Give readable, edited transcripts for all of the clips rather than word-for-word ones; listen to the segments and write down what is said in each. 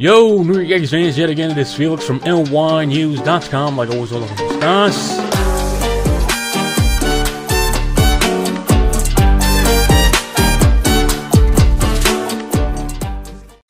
Yo, New York Yankees fans, yet again, it is Felix from nynews.com, like always, Hola, ¿cómo estás?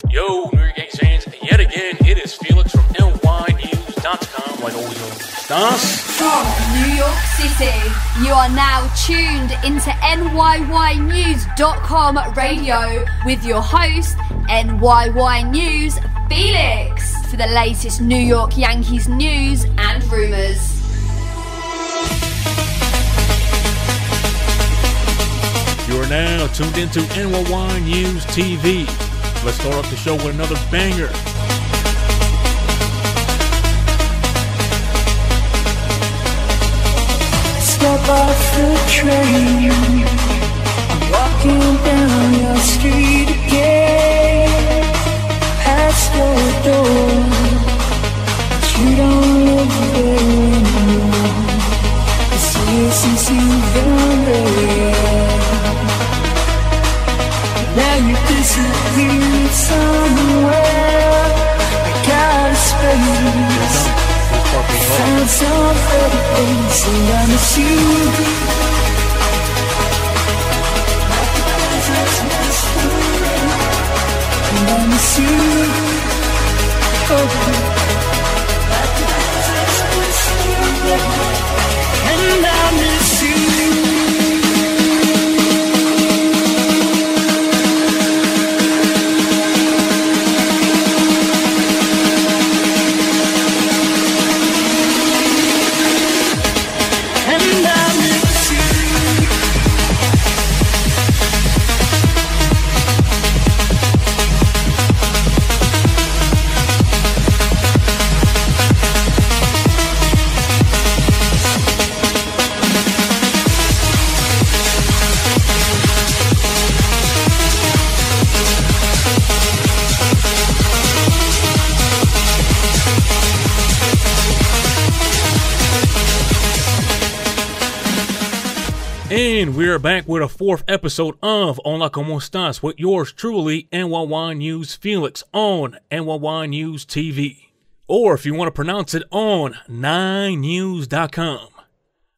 Yo, New York Yankees fans, yet again, it is Felix from nynews.com, like always, Hola, ¿cómo estás? From New York City, you are now tuned into nyy news.com radio with your host, NYY News, Felix, for the latest New York Yankees news and rumors. You are now tuned into NYY News TV. Let's start off the show with another banger. Step off the train, I'm walking down your street again, past your door, but you don't live there anymore. It's years since you've been there, now you disappeared somewhere. I got a space, found some other things, so I miss you. And I miss you. Oh. And I miss you. And we're back with a fourth episode of Hola, ¿cómo estás? With yours truly, NYY News Felix on NYY News TV. Or if you want to pronounce it, on nynews.com.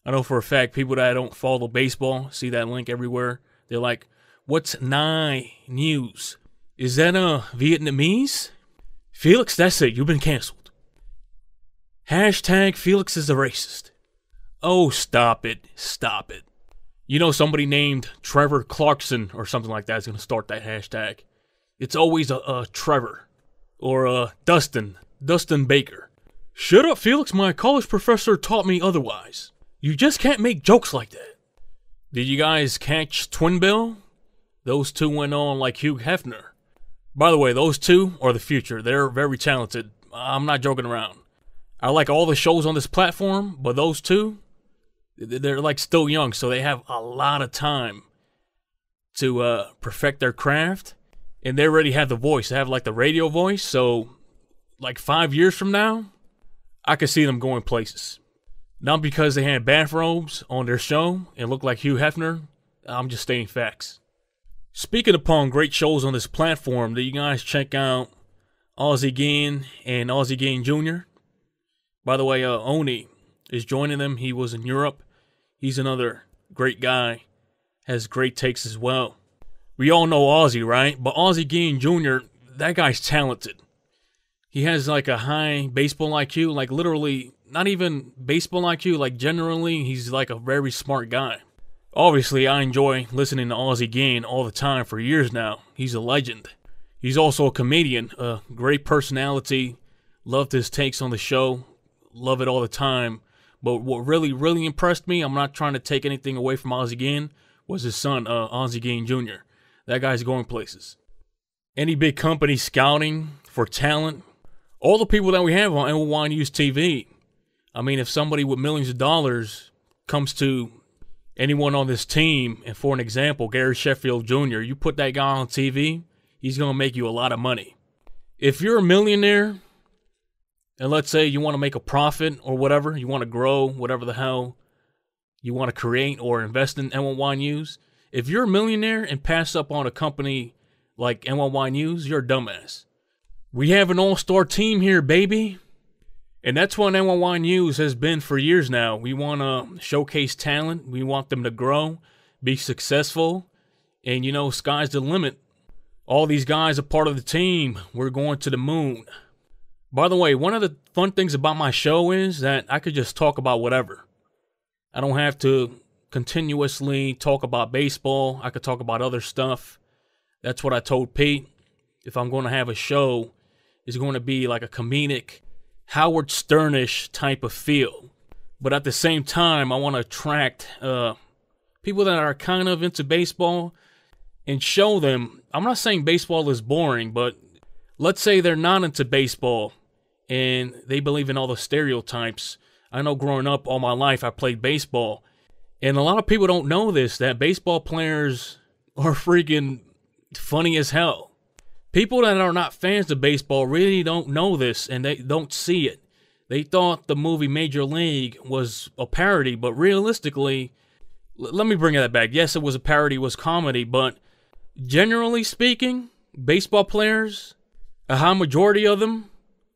I know for a fact people that don't follow baseball see that link everywhere. They're like, what's Nine News? Is that Vietnamese? Felix, that's it. You've been canceled. Hashtag Felix is a racist. Oh, stop it. Stop it. You know somebody named Trevor Clarkson or something like that is going to start that hashtag. It's always a Trevor or a Dustin Baker. Shut up, Felix. My college professor taught me otherwise. You just can't make jokes like that. Did you guys catch Twin Bill? Those two went on like Hugh Hefner. By the way, those two are the future. They're very talented. I'm not joking around. I like all the shows on this platform, but those two, they're like still young, so they have a lot of time to perfect their craft, and they already have the voice. They have like the radio voice, so like 5 years from now, I could see them going places. Not because they had bathrobes on their show and looked like Hugh Hefner. I'm just stating facts. Speaking upon great shows on this platform, that you guys check out Ozzie Guillén and Ozzie Guillén Jr. By the way, Oni is joining them. He was in Europe. He's another great guy. Has great takes as well. We all know Ozzy, right? But Ozzie Guillén Jr., that guy's talented. He has like a high baseball IQ. Like literally, not even baseball IQ. Like generally, he's like a very smart guy. Obviously, I enjoy listening to Ozzie Guillén all the time for years now. He's a legend. He's also a comedian. A great personality. Loved his takes on the show. Love it all the time. But what really, really impressed me, I'm not trying to take anything away from Ozzie Guillén, was his son, Ozzie Guillén Jr. That guy's going places. Any big company scouting for talent, all the people that we have on NYY News TV, I mean, if somebody with millions of dollars comes to anyone on this team, and for an example, Gary Sheffield Jr., you put that guy on TV, he's going to make you a lot of money. If you're a millionaire, and let's say you want to make a profit or whatever, you want to grow, whatever the hell you want to create or invest in NYY News. If you're a millionaire and pass up on a company like NYY News, you're a dumbass. We have an all-star team here, baby. And that's what NYY News has been for years now. We want to showcase talent. We want them to grow, be successful. And, you know, sky's the limit. All these guys are part of the team. We're going to the moon. By the way, one of the fun things about my show is that I could just talk about whatever. I don't have to continuously talk about baseball. I could talk about other stuff. That's what I told Pete. If I'm going to have a show, it's going to be like a comedic, Howard Stern-ish type of feel. But at the same time, I want to attract people that are kind of into baseball and show them. I'm not saying baseball is boring, but let's say they're not into baseball and they believe in all the stereotypes. I know growing up all my life, I played baseball. And a lot of people don't know this, that baseball players are freaking funny as hell. People that are not fans of baseball really don't know this and they don't see it. They thought the movie Major League was a parody, but realistically, let me bring that back. Yes, it was a parody, it was comedy, but generally speaking, baseball players, a high majority of them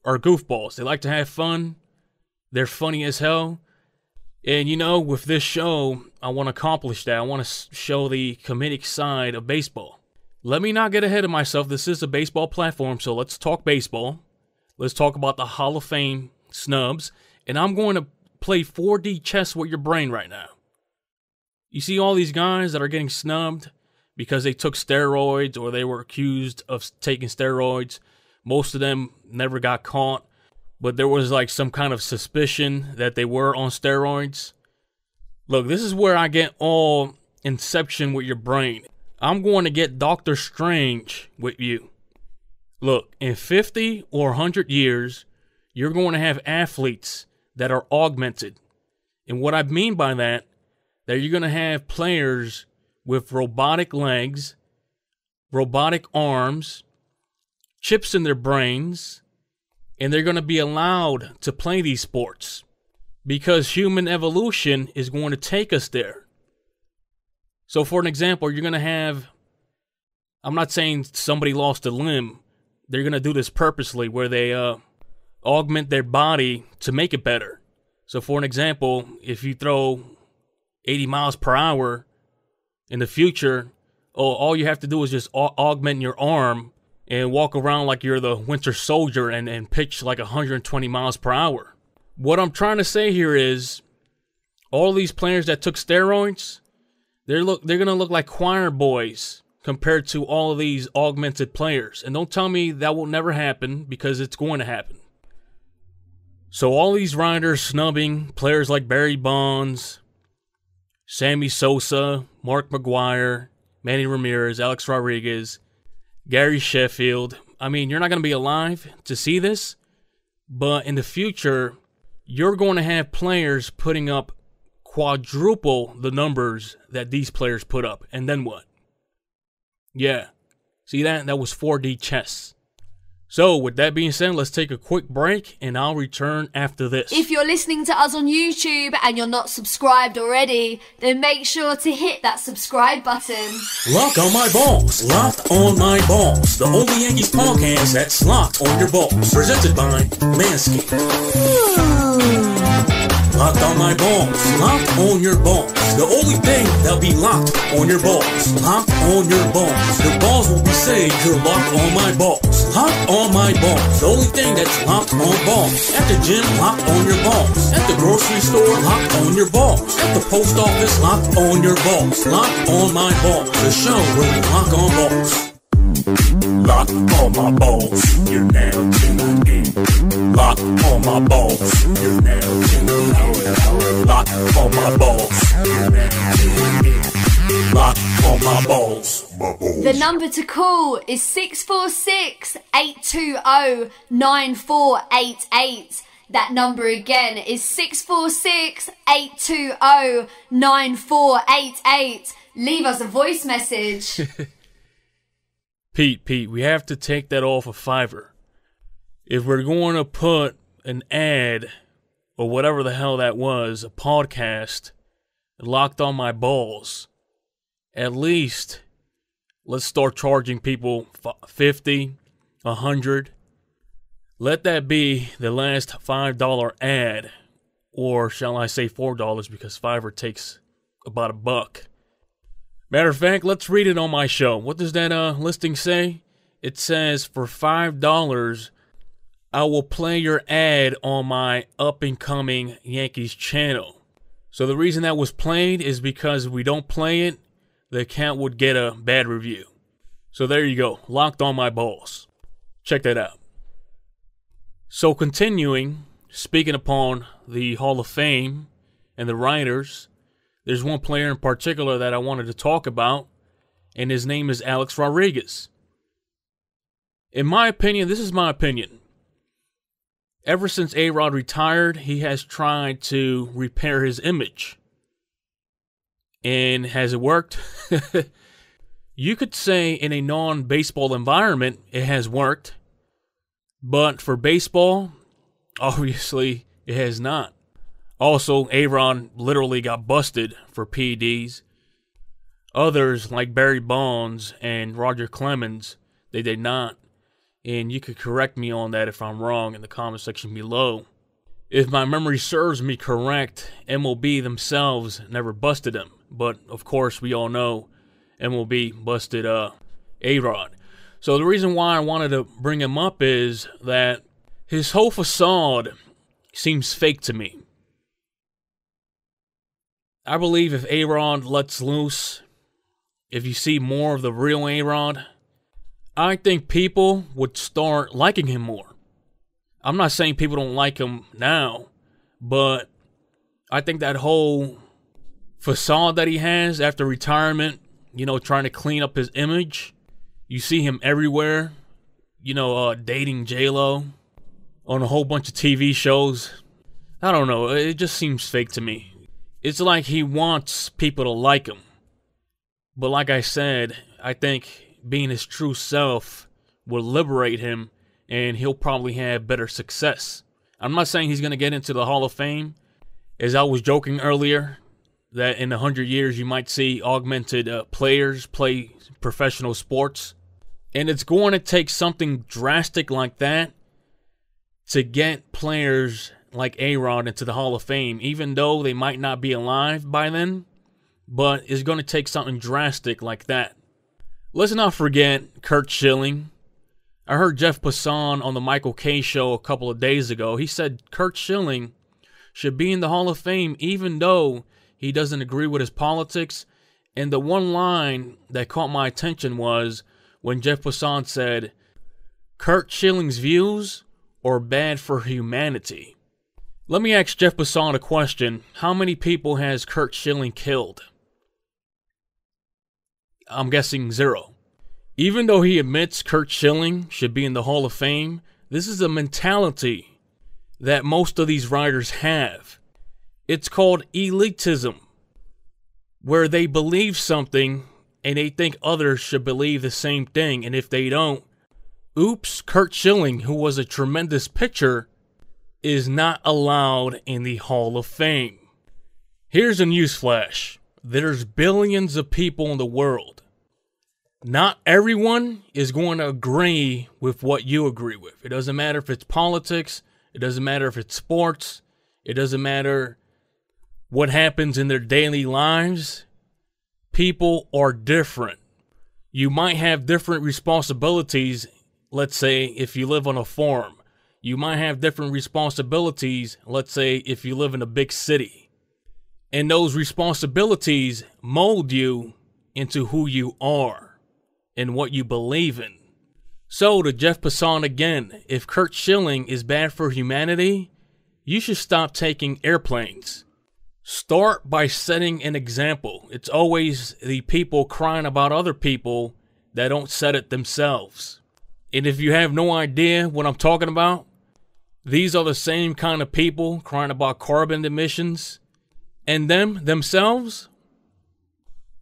are goofballs. They like to have fun. They're funny as hell. And you know, with this show, I want to accomplish that. I want to show the comedic side of baseball. Let me not get ahead of myself. This is a baseball platform, so let's talk baseball. Let's talk about the Hall of Fame snubs. And I'm going to play 4D chess with your brain right now. You see all these guys that are getting snubbed because they took steroids or they were accused of taking steroids. Most of them never got caught, but there was like some kind of suspicion that they were on steroids. Look, this is where I get all inception with your brain. I'm going to get Doctor Strange with you. Look, in 50 or 100 years, you're going to have athletes that are augmented. And what I mean by that, that you're going to have players with robotic legs, robotic arms, chips in their brains, and they're going to be allowed to play these sports because human evolution is going to take us there. So for an example, you're going to have, I'm not saying somebody lost a limb. They're going to do this purposely where they augment their body to make it better. So for an example, if you throw 80 miles per hour in the future, all you have to do is just augment your arm and walk around like you're the Winter Soldier and pitch like 120 miles per hour. What I'm trying to say here is all these players that took steroids, they're going to look like choir boys compared to all of these augmented players. And don't tell me that will never happen because it's going to happen. So all these writers snubbing players like Barry Bonds, Sammy Sosa, Mark McGuire, Manny Ramirez, Alex Rodriguez, Gary Sheffield. I mean, you're not going to be alive to see this, but in the future, you're going to have players putting up quadruple the numbers that these players put up. And then what? Yeah. See that? That was 4D chess. So, with that being said, let's take a quick break and I'll return after this. If you're listening to us on YouTube and you're not subscribed already, then make sure to hit that subscribe button. Locked on my balls. Locked on my balls. The only Yankees podcast that's locked on your balls. Presented by Manscaped. Locked on my balls. Locked on your balls. The only thing that'll be locked on your balls. Locked on your balls. Your balls will be saved. You're locked on my balls. Locked on my balls, the only thing that's locked on balls. At the gym, locked on your balls. At the grocery store, locked on your balls. At the post office, locked on your balls. Locked on my balls, the show where we lock on balls. Locked on my balls, you're now tuned in. Locked on my balls, you're now tuned in. Locked on my balls, you're now tuned in. Locked on my balls, my balls. The number to call is 646-820-9488. That number again is 646-820-9488. Leave us a voice message. Pete, we have to take that off of Fiverr. If we're going to put an ad, or whatever the hell that was, a podcast, locked on my balls, at least let's start charging people $50, $100, Let that be the last $5 ad, or shall I say $4, because Fiverr takes about $1. Matter of fact, let's read it on my show. What does that listing say? It says, for $5, I will play your ad on my up-and-coming Yankees channel. So the reason that was played is because if we don't play it, the account would get a bad review. So there you go. Locked on my balls. Check that out. So continuing, speaking upon the Hall of Fame and the writers, there's one player in particular that I wanted to talk about, and his name is Alex Rodriguez. In my opinion, this is my opinion, ever since A-Rod retired, he has tried to repair his image. And has it worked? You could say in a non-baseball environment, it has worked. But for baseball, obviously, it has not. Also, A-Rod literally got busted for PEDs. Others, like Barry Bonds and Roger Clemens, they did not. And you could correct me on that if I'm wrong in the comment section below. If my memory serves me correct, MLB themselves never busted him. But, of course, we all know MLB busted A-Rod. So the reason why I wanted to bring him up is that his whole facade seems fake to me. I believe if A-Rod lets loose, if you see more of the real A-Rod, I think people would start liking him more. I'm not saying people don't like him now, but I think that whole facade that he has after retirement, you know, trying to clean up his image. You see him everywhere, you know, dating J-Lo on a whole bunch of TV shows. I don't know, it just seems fake to me. It's like he wants people to like him. But like I said, I think being his true self will liberate him and he'll probably have better success. I'm not saying he's going to get into the Hall of Fame. As I was joking earlier, that in 100 years you might see augmented players play professional sports. And it's going to take something drastic like that to get players like A-Rod into the Hall of Fame, even though they might not be alive by then, but it's going to take something drastic like that. Let's not forget Curt Schilling. I heard Jeff Passan on the Michael Kay Show a couple of days ago. He said Curt Schilling should be in the Hall of Fame even though he doesn't agree with his politics. And the one line that caught my attention was when Jeff Passan said, Curt Schilling's views are bad for humanity. Let me ask Jeff Passan a question. How many people has Curt Schilling killed? I'm guessing zero. Even though he admits Curt Schilling should be in the Hall of Fame, this is a mentality that most of these writers have. It's called elitism, where they believe something and they think others should believe the same thing. And if they don't, oops, Curt Schilling, who was a tremendous pitcher, is not allowed in the Hall of Fame. Here's a newsflash. There's billions of people in the world. Not everyone is going to agree with what you agree with. It doesn't matter if it's politics. It doesn't matter if it's sports. It doesn't matter what happens in their daily lives. People are different. You might have different responsibilities, let's say, if you live on a farm. You might have different responsibilities, let's say, if you live in a big city. And those responsibilities mold you into who you are and what you believe in. So to Jeff Passan again, if Curt Schilling is bad for humanity, you should stop taking airplanes. Start by setting an example. It's always the people crying about other people that don't set it themselves. And if you have no idea what I'm talking about, these are the same kind of people crying about carbon emissions. And them themselves,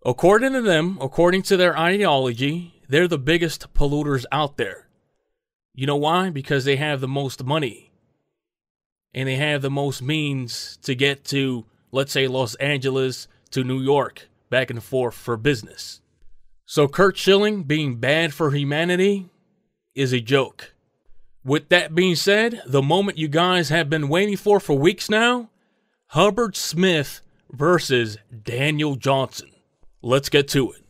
according to them, according to their ideology, they're the biggest polluters out there. You know why? Because they have the most money. And they have the most means to get to, let's say, Los Angeles to New York, back and forth for business. So Curt Schilling being bad for humanity is a joke. With that being said, the moment you guys have been waiting for weeks now, Hubbard Smith versus Daniel Johnson. Let's get to it.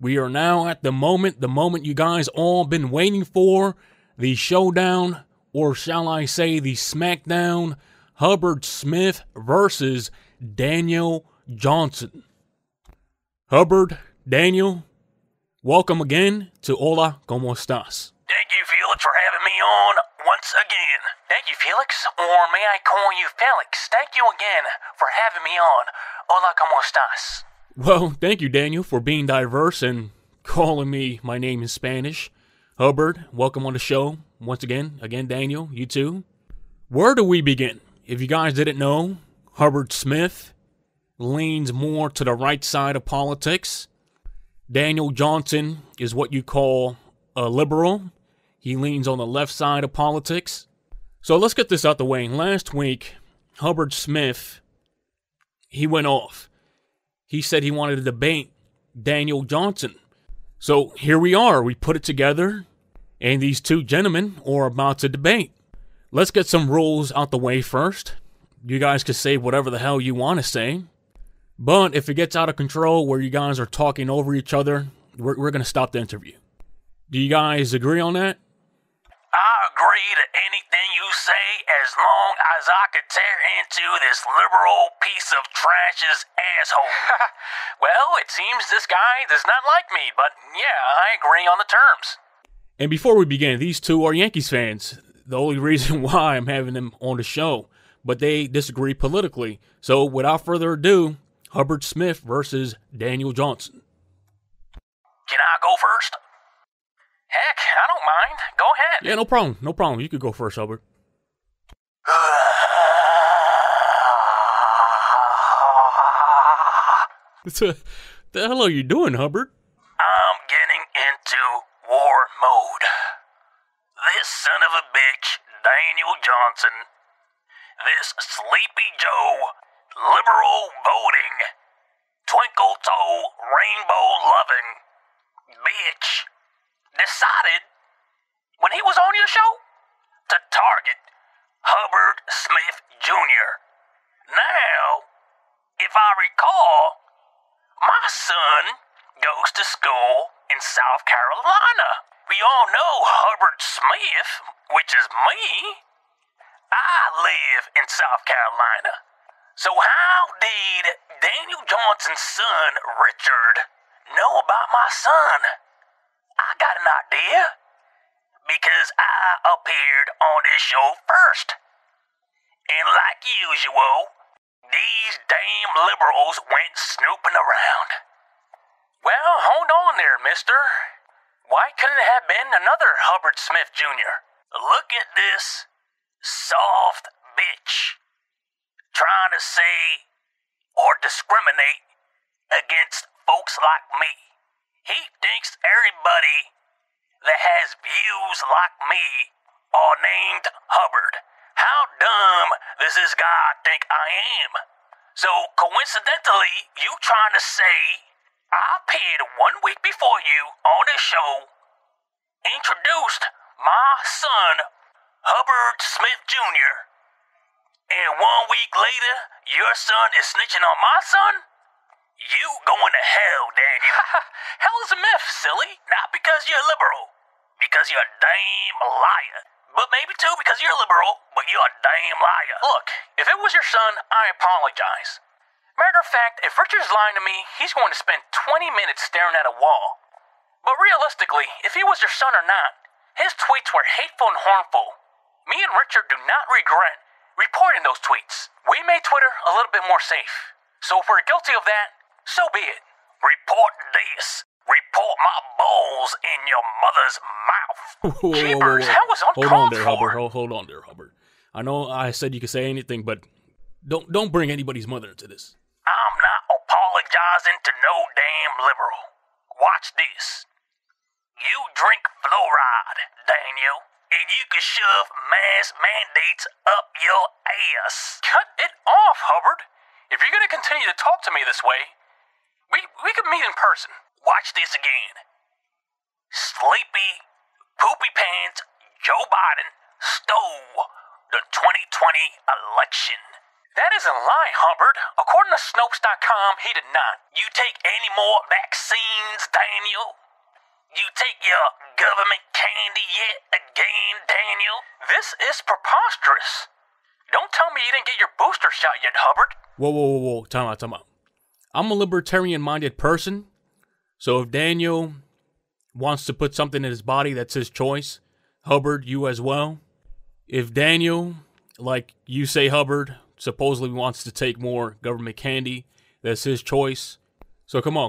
We are now at the moment you guys all been waiting for, the showdown, or shall I say the smackdown, Hubbard Smith versus Daniel Johnson. Hubbard, Daniel, welcome again to Hola, ¿cómo estás? Thank you, Felix, for having me on once again. Thank you, Felix, or may I call you Felix? Thank you again for having me on Hola, ¿cómo estás? Well, thank you, Daniel, for being diverse and calling me my name in Spanish. Hubbard, welcome on the show once again. Again, Daniel, you too. Where do we begin? If you guys didn't know, Hubbard Smith leans more to the right side of politics. Daniel Johnson is what you call a liberal. He leans on the left side of politics. So let's get this out the way. Last week, Hubbard Smith, he went off. He said he wanted to debate Daniel Johnson. So here we are. We put it together, and these two gentlemen are about to debate. Let's get some rules out the way first. You guys can say whatever the hell you want to say. But if it gets out of control where you guys are talking over each other, we're going to stop the interview. Do you guys agree on that? I agree to anything you say as long as I could tear into this liberal piece of trash's asshole. Well, it seems this guy does not like me, but yeah, I agree on the terms. And before we begin, these two are Yankees fans. The only reason why I'm having them on the show, but they disagree politically. So without further ado, Hubbard Smith versus Daniel Johnson. Can I go first? Heck, I don't mind. Go ahead. Yeah, no problem. No problem. You could go first, Hubbard. The hell are you doing, Hubbard? I'm getting into war mode. This son of a bitch, Daniel Johnson. This sleepy Joe. Liberal voting, twinkle toe, rainbow loving bitch decided when he was on your show to target Hubbard Smith Jr. Now, if I recall, my son goes to school in South Carolina. We all know Hubbard Smith, which is me. I live in South Carolina. So how did Daniel Johnson's son, Richard, know about my son? I got an idea. Because I appeared on this show first. And like usual, these damn liberals went snooping around. Well, hold on there, mister. Why couldn't it have been another Hubbard Smith Jr.? Look at this soft bitch. Trying to say or discriminate against folks like me. He thinks everybody that has views like me are named Hubbard. How dumb does this guy think I am? So coincidentally, you trying to say I appeared 1 week before you on this show, introduced my son, Hubbard Smith Jr., and 1 week later, your son is snitching on my son? You going to hell, Daniel. Hell is a myth, silly. Not because you're liberal. Because you're a damn liar. But maybe too because you're liberal, but you're a damn liar. Look, if it was your son, I apologize. Matter of fact, if Richard's lying to me, he's going to spend 20 minutes staring at a wall. But realistically, if he was your son or not, his tweets were hateful and harmful. Me and Richard do not regret reporting those tweets. We made Twitter a little bit more safe. So if we're guilty of that, so be it. Report this. Report my balls in your mother's mouth. Jeepers, that was uncalled for. Hold on there, Hubbard. Hold on there, Hubbard. I know I said you could say anything, but don't bring anybody's mother into this. I'm not apologizing to no damn liberal. Watch this. You drink fluoride, Daniel. And you can shove mass mandates up your ass. Cut it off, Hubbard. If you're going to continue to talk to me this way, we could meet in person. Watch this again. Sleepy, poopy pants, Joe Biden stole the 2020 election. That is a lie, Hubbard. According to Snopes.com, he did not. You take any more vaccines, Daniel? You take your government candy yet again, Daniel? This is preposterous. Don't tell me you didn't get your booster shot yet, Hubbard. Whoa, whoa, whoa, whoa. Time out. I'm a libertarian-minded person, so if Daniel wants to put something in his body, that's his choice. Hubbard, you as well. If Daniel, like you say, Hubbard, supposedly wants to take more government candy, that's his choice. So come on.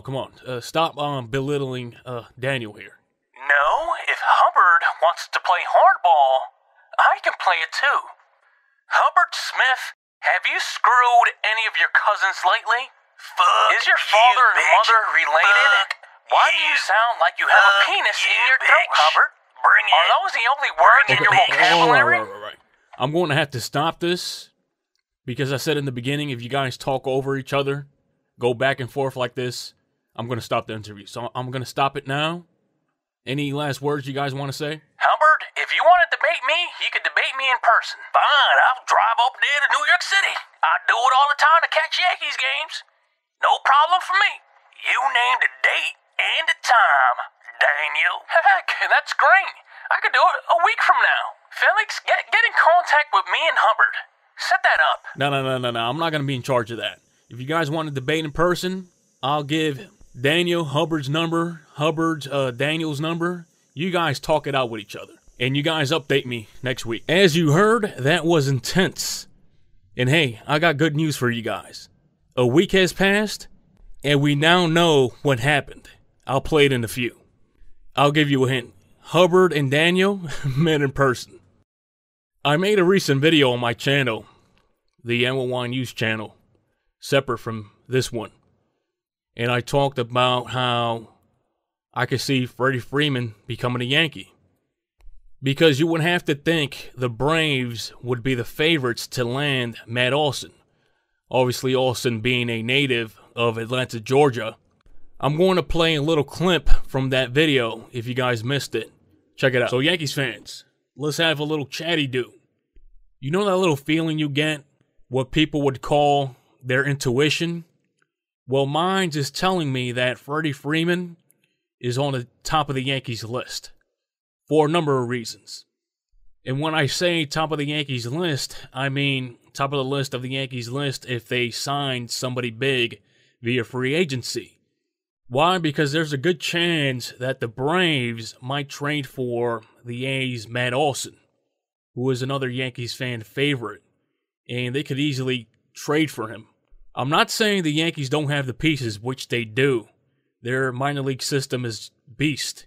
Stop belittling Daniel here. No, if Hubbard wants to play hardball, I can play it too. Hubbard Smith, have you screwed any of your cousins lately? Fuck. Is your father and mother related? Why do you sound like you have a penis in your throat, Hubbard? Bring it. Are those the only words in your vocabulary? Right. I'm going to have to stop this because I said in the beginning, if you guys talk over each other, go back and forth like this, I'm going to stop the interview. So I'm going to stop it now. Any last words you guys want to say? Hubbard, if you want to debate me, you can debate me in person. Fine, I'll drive up there to New York City. I do it all the time to catch Yankees games. No problem for me. You name the date and the time, Daniel. Heck, that's great. I could do it a week from now. Felix, get in contact with me and Hubbard. Set that up. No. I'm not going to be in charge of that. If you guys want to debate in person, I'll give Daniel Hubbard's number, Daniel's number. You guys talk it out with each other. And you guys update me next week. As you heard, that was intense. And hey, I got good news for you guys. A week has passed, and we now know what happened. I'll play it in a few. I'll give you a hint. Hubbard and Daniel met in person. I made a recent video on my channel, the NYY News channel, separate from this one. And I talked about how I could see Freddie Freeman becoming a Yankee. Because you would have to think the Braves would be the favorites to land Matt Olson. Obviously, Olson being a native of Atlanta, Georgia. I'm going to play a little clip from that video if you guys missed it. Check it out. So, Yankees fans, let's have a little chatty do. You know that little feeling you get, what people would call their intuition? Well, mine is telling me that Freddie Freeman is on the top of the Yankees list for a number of reasons. And when I say top of the Yankees list, I mean top of the list of the Yankees list if they signed somebody big via free agency. Why? Because there's a good chance that the Braves might trade for the A's Matt Olson, who is another Yankees fan favorite, and they could easily trade for him. I'm not saying the Yankees don't have the pieces, which they do. Their minor league system is beast.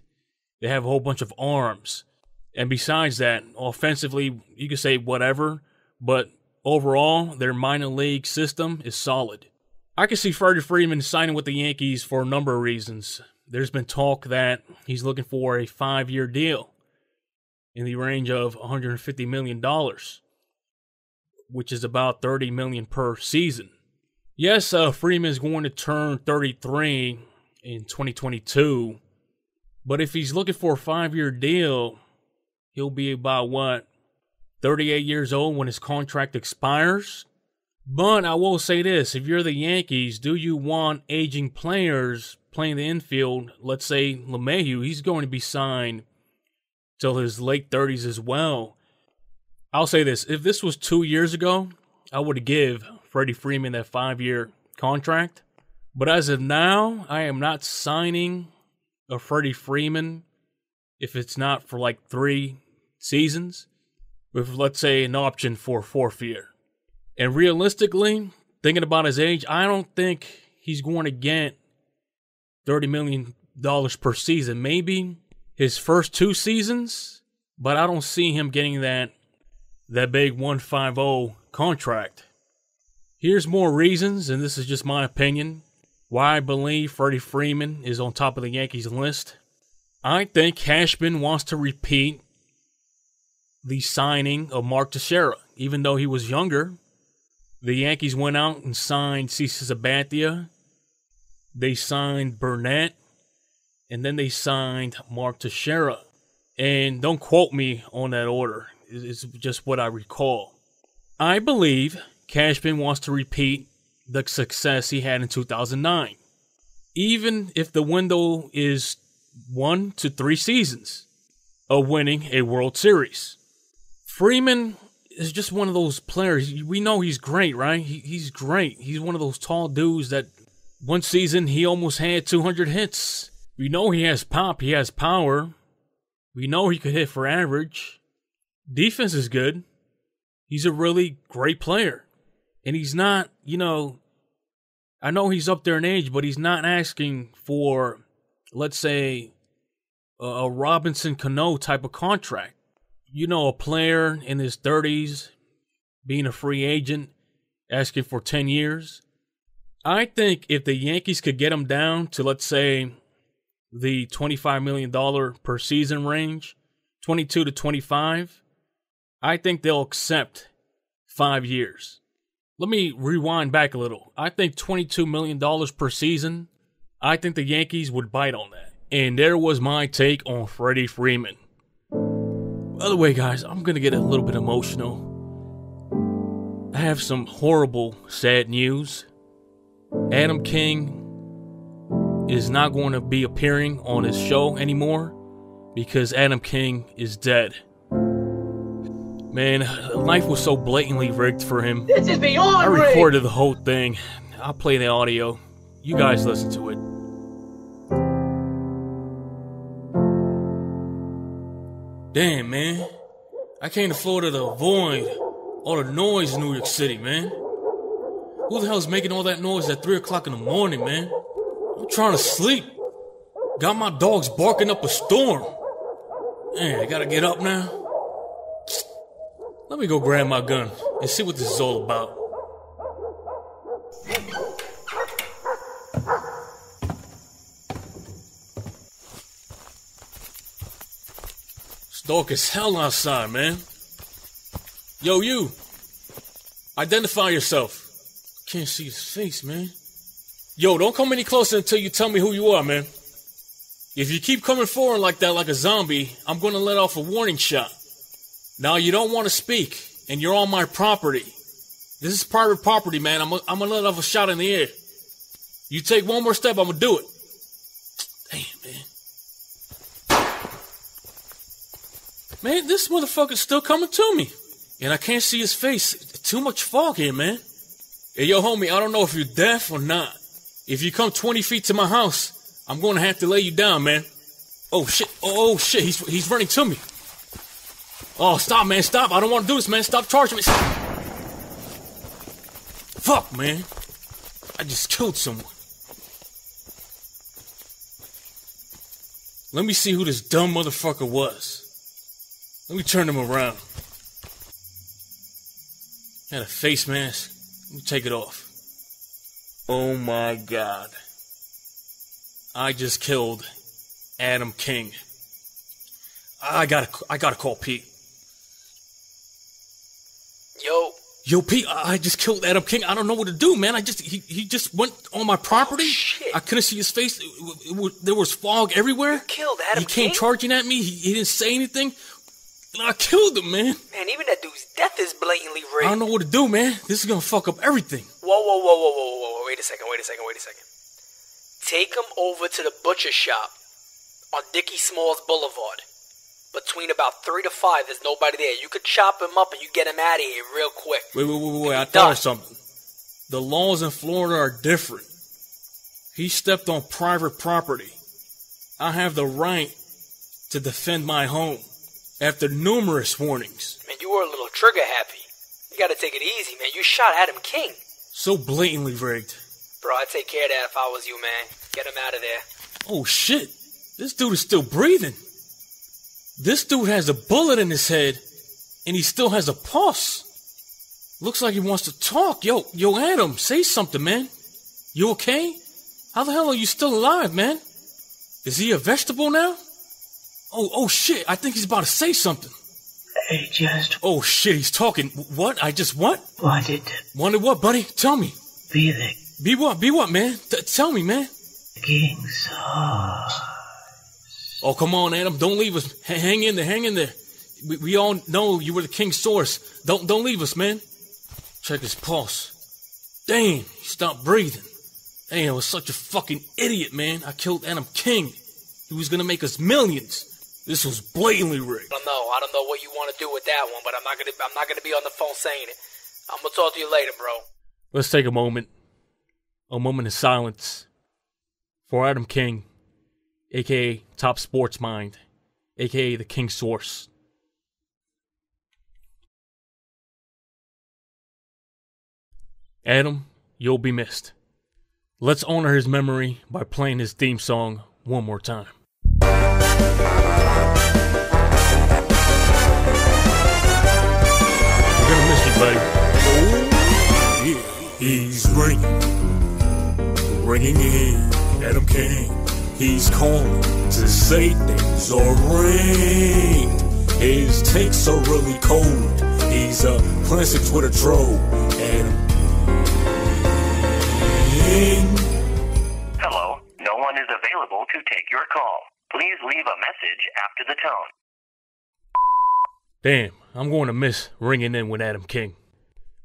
They have a whole bunch of arms. And besides that, offensively, you can say whatever, but overall, their minor league system is solid. I can see Freddie Freeman signing with the Yankees for a number of reasons. There's been talk that he's looking for a 5-year deal in the range of $150 million, which is about $30 million per season. Yes, Freeman is going to turn 33 in 2022, but if he's looking for a 5-year deal, he'll be about, 38 years old when his contract expires? But I will say this, if you're the Yankees, do you want aging players playing the infield? Let's say LeMahieu, he's going to be signed till his late 30s as well. I'll say this, if this was 2 years ago, I would give Freddie Freeman that 5-year contract. But as of now, I am not signing a Freddie Freeman if it's not for like 3 seasons. With, let's say, an option for 4th year. And realistically, thinking about his age, I don't think he's going to get $30 million per season. Maybe his first 2 seasons, but I don't see him getting that big 150 contract. Here's more reasons, and this is just my opinion, why I believe Freddie Freeman is on top of the Yankees list. I think Cashman wants to repeat the signing of Mark Teixeira. Even though he was younger, the Yankees went out and signed Cesar Sabathia. They signed Burnett. And then they signed Mark Teixeira. and don't quote me on that order. It's just what I recall. I believe Cashman wants to repeat the success he had in 2009, even if the window is 1 to 3 seasons of winning a World Series. Freeman is just one of those players. We know he's great, right? He's great. He's one of those tall dudes that one season he almost had 200 hits. We know he has pop. He has power. We know he could hit for average. Defense is good. He's a really great player. And he's not, I know he's up there in age, but he's not asking for, let's say, a Robinson Cano type of contract. A player in his 30s, being a free agent, asking for 10 years. I think if the Yankees could get him down to, let's say, the $25 million per season range, 22 to 25, I think they'll accept 5 years. Let me rewind back a little. I think $22 million per season, I think the Yankees would bite on that. And there was my take on Freddie Freeman. By the way, guys, I'm going to get a little bit emotional. I have some horrible, sad news. Adam King is not going to be appearing on his show anymore because Adam King is dead. Man, life was so blatantly rigged for him. This is beyond rigged! I recorded the whole thing. I'll play the audio. You guys listen to it. Damn, man. I came to Florida to avoid all the noise in New York City, man. Who the hell's making all that noise at 3 o'clock in the morning, man? I'm trying to sleep. Got my dogs barking up a storm. Man, I gotta get up now. Let me go grab my gun and see what this is all about. Dark as hell outside, man. Yo, you. Identify yourself. Can't see his face, man. Yo, don't come any closer until you tell me who you are, man. If you keep coming forward like that, like a zombie, I'm gonna let off a warning shot. Now, you don't want to speak, and you're on my property. This is private property, man. I'm gonna let off a shot in the air. You take one more step, I'm gonna do it. Damn, man. Man, this motherfucker's still coming to me. And I can't see his face. Too much fog here, man. Hey, yo, homie, I don't know if you're deaf or not. If you come 20 feet to my house, I'm going to have to lay you down, man. Oh, shit. Oh, shit. He's running to me. Oh, stop, man. Stop. I don't want to do this, man. Stop charging me. Fuck, man. I just killed someone. Let me see who this dumb motherfucker was. Let me turn him around. Had a face mask. Let me take it off. Oh my God. I just killed Adam King. I gotta call Pete. Yo, Pete, I just killed Adam King. I don't know what to do, man. He just went on my property. Oh, shit. I couldn't see his face. There was fog everywhere. You killed Adam King? He came charging at me. He didn't say anything. I killed him, man. Man, even that dude's death is blatantly rigged. I don't know what to do, man. This is gonna fuck up everything. Whoa. Wait a second. Take him over to the butcher shop on Dickie Smalls Boulevard. Between about 3 to 5, there's nobody there. You could chop him up and you get him out of here real quick. Wait. I thought of something. The laws in Florida are different. He stepped on private property. I have the right to defend my home. After numerous warnings. Man, you were a little trigger happy. You gotta take it easy, man. You shot Adam King. So blatantly rigged. Bro, I'd take care of that if I was you, man. Get him out of there. Oh, shit. This dude is still breathing. This dude has a bullet in his head, and he still has a pulse. Looks like he wants to talk. Yo, Adam, say something, man. You okay? How the hell are you still alive, man? Is he a vegetable now? Oh, shit, I think he's about to say something. Oh, shit, he's talking. What? What? Wanted. Wanted what, buddy? Tell me. Be what, man? Tell me, man. King's horse. Oh, come on, Adam. Don't leave us. Hang in there. Hang in there. We all know you were the king's source. Don't leave us, man. Check his pulse. Damn, he stopped breathing. Damn, I was such a fucking idiot, man. I killed Adam King. He was gonna make us millions. This was blatantly rigged. I don't know what you want to do with that one, but I'm not gonna be on the phone saying it. I'm gonna talk to you later, bro. Let's take a moment of silence for Adam King, aka Top Sports Mind, aka the King Source. Adam, you'll be missed. Let's honor his memory by playing his theme song one more time. Buddy. Oh, yeah. He's ringing in Adam King. He's calling to say things are rigged. His takes are really cold. He's a classic Twitter troll. Adam King. Hello, no one is available to take your call. Please leave a message after the tone. Damn, I'm going to miss ringing in with Adam King.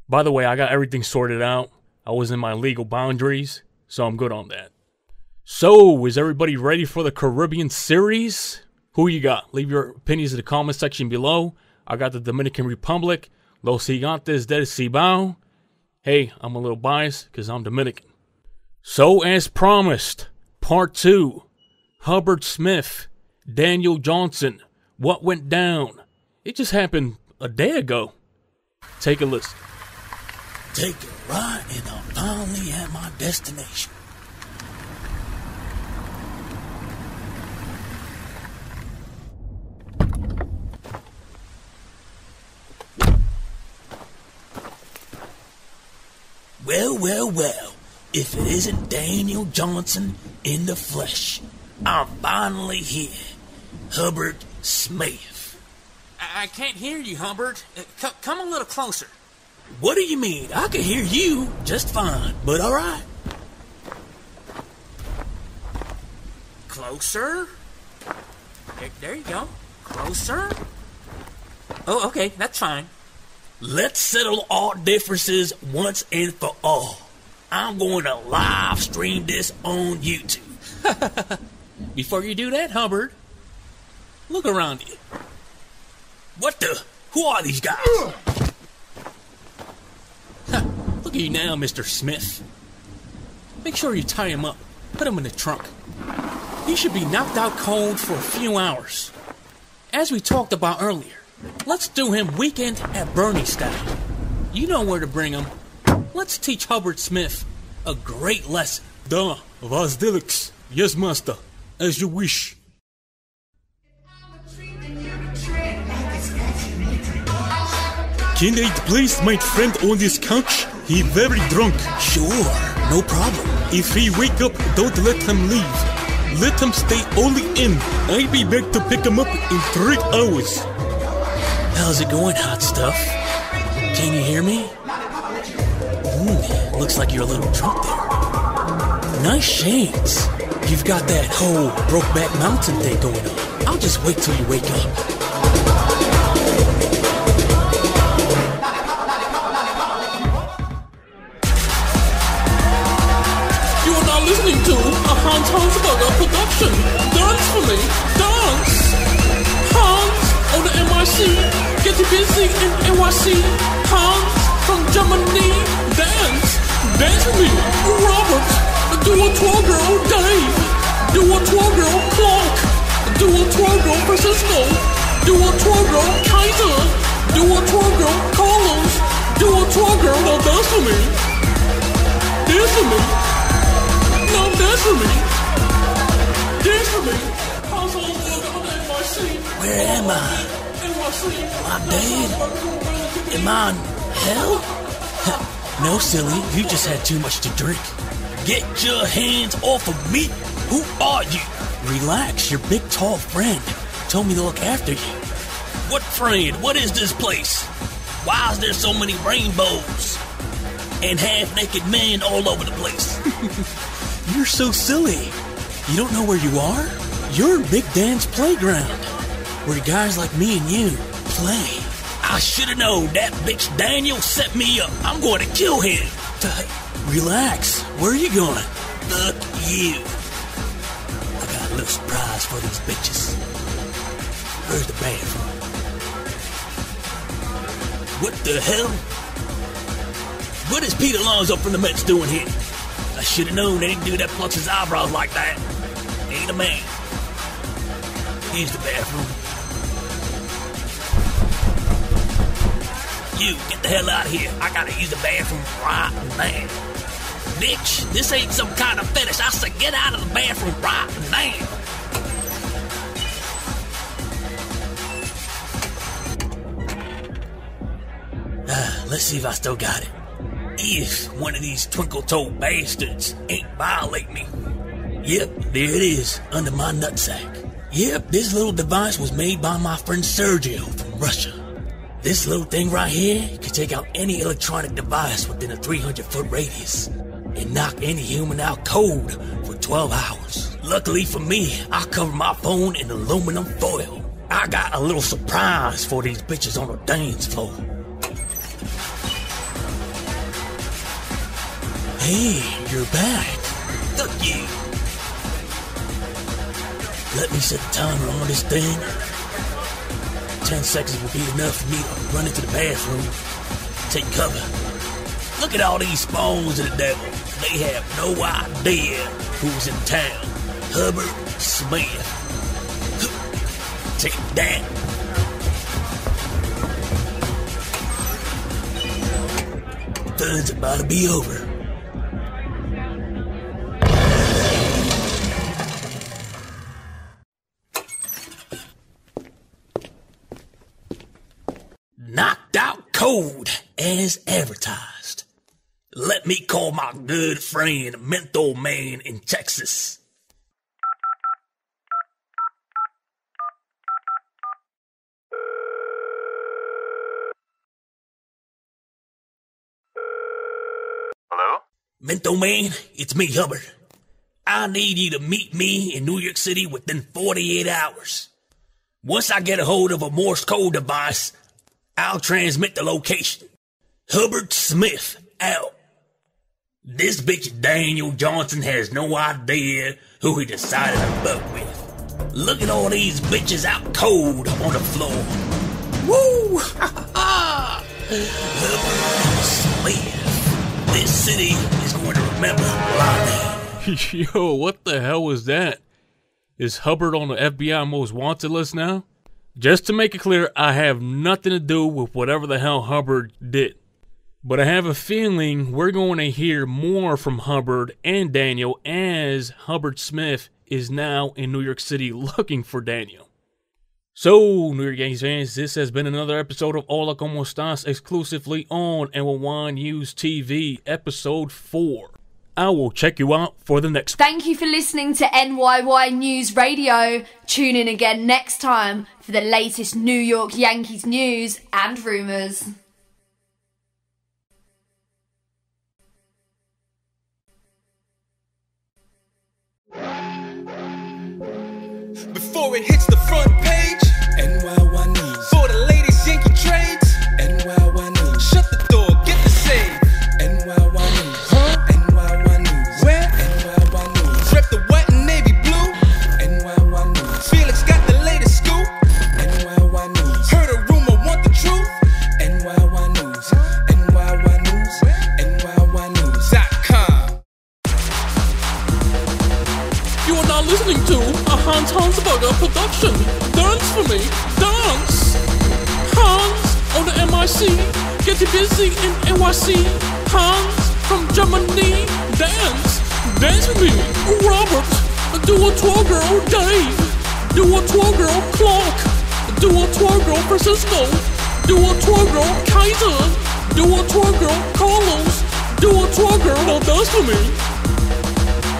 By the way, I got everything sorted out. I was in my legal boundaries, so I'm good on that. So, is everybody ready for the Caribbean series? Who you got? Leave your opinions in the comment section below. I got the Dominican Republic, Los Gigantes del Cibao. Hey, I'm a little biased because I'm Dominican. So, as promised, part 2. Hubbard Smith, Daniel Johnson, what went down? It just happened a day ago. Take a listen. Take a ride and I'm finally at my destination. Well, if it isn't Daniel Johnson in the flesh, I'm finally here. Hubbard Smith. I can't hear you, Hubbard. Come a little closer. What do you mean? I can hear you just fine, but all right. Closer? There you go. Closer? Oh, okay, that's fine. Let's settle all differences once and for all. I'm going to live stream this on YouTube. Before you do that, Hubbard, look around you. What the? Who are these guys? Huh, look at you now, Mr. Smith. Make sure you tie him up. Put him in the trunk. He should be knocked out cold for a few hours. As we talked about earlier, let's do him Weekend at Bernie style. You know where to bring him. Let's teach Hubbard Smith a great lesson. Da, was Felix. Yes, master. As you wish. Can I place my friend on this couch? He very drunk. Sure, no problem. If he wake up, don't let him leave. Let him stay only in. I'll be back to pick him up in 3 hours. How's it going, hot stuff? Can you hear me? Ooh, looks like you're a little drunk there. Nice shades. You've got that whole Brokeback Mountain thing going on. I'll just wait till you wake up. Listening to a Hans Hansberger production. Dance for me, dance. Hans on the NYC, get busy in NYC. Hans from Germany, dance with me. Robert, do a twirl girl, Dave. Do a twirl girl, Clark. Do a twirl girl, Francisco. Do a twirl girl, Kaiser. Do a twirl girl, Carlos. Do a twirl girl, now dance for me. Dance for me. Where am I? Am I dead? Am I in hell? No, silly, you just had too much to drink. Get your hands off of me! Who are you? Relax, your big tall friend told me to look after you. What friend? What is this place? Why is there so many rainbows? And half-naked men all over the place. You're so silly. You don't know where you are? You're Big Dan's playground, where guys like me and you play. I should have known that bitch Daniel set me up. I'm going to kill him. Relax. Where are you going? Fuck you. I got a little surprise for these bitches. Where's the band from? What the hell? What is Pete Alonso from the Mets doing here? I should have known they didn't do that Flux's eyebrows like that. Ain't a man. Here's the bathroom. You, get the hell out of here. I gotta use the bathroom right now. Bitch, this ain't some kind of fetish. I said get out of the bathroom right now. Let's see if I still got it. If one of these twinkle-toed bastards ain't violate me. Yep, there it is, under my nutsack. Yep, this little device was made by my friend Sergio from Russia. This little thing right here can take out any electronic device within a 300-foot radius and knock any human out cold for 12 hours. Luckily for me, I cover my phone in aluminum foil. I got a little surprise for these bitches on the dance floor. Hey, you're back. Fuck you. Let me set the timer on this thing. 10 seconds will be enough for me to run into the bathroom. Take cover. Look at all these spawns of the devil. They have no idea who's in town. Hubbard Smith. Take that. Fun's about to be over. As advertised. Let me call my good friend Menthol Man in Texas. Hello? Menthol Man, it's me, Hubbard. I need you to meet me in New York City within 48 hours. Once I get a hold of a Morse code device, I'll transmit the location. Hubbard Smith out. This bitch Daniel Johnson has no idea who he decided to fuck with. Look at all these bitches out cold on the floor. Woo! Hubbard Smith. This city is going to remember my name. Yo, what the hell was that? Is Hubbard on the FBI most wanted list now? Just to make it clear, I have nothing to do with whatever the hell Hubbard did. But I have a feeling we're going to hear more from Hubbard and Daniel as Hubbard Smith is now in New York City looking for Daniel. So, New York Yankees fans, this has been another episode of Hola, ¿cómo estás? Exclusively on NYY News TV, episode 4. I will check you out for the next one. Thank you for listening to NYY News Radio. Tune in again next time for the latest New York Yankees news and rumors. Before it hits the front page, NYY News. For the latest Yankee trades, NYY News. Shut the door, get the save, NYY News. Listening to a Hans Burger production. Dance for me, dance. Hans on the MIC, getting busy in NYC. Hans from Germany, dance, dance with me. Robert, do a tour girl. Dave, do a tour girl. Clark, do a tour girl. Francisco, do a tour girl. Kaiser, do a tour girl. Carlos, do a tour girl. Now dance for me,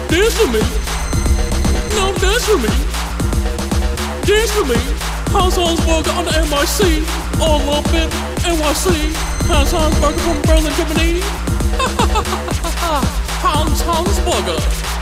dance for me. No, dance for me. Dance for me. Hans Hansberger on the MIC. All up in NYC. Hans Hansberger from Berlin, Germany. Hans Hansberger.